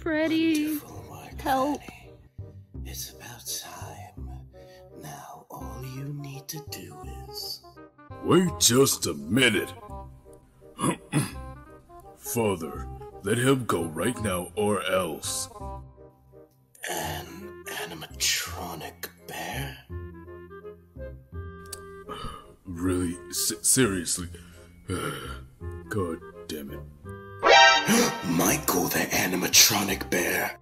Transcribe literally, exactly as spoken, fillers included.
Freddy, help. Fanny. It's about time. Now all you need to do is... Wait just a minute. Father, let him go right now or else. An animatronic bear? Really? S seriously? God damn it. Michael the animatronic bear!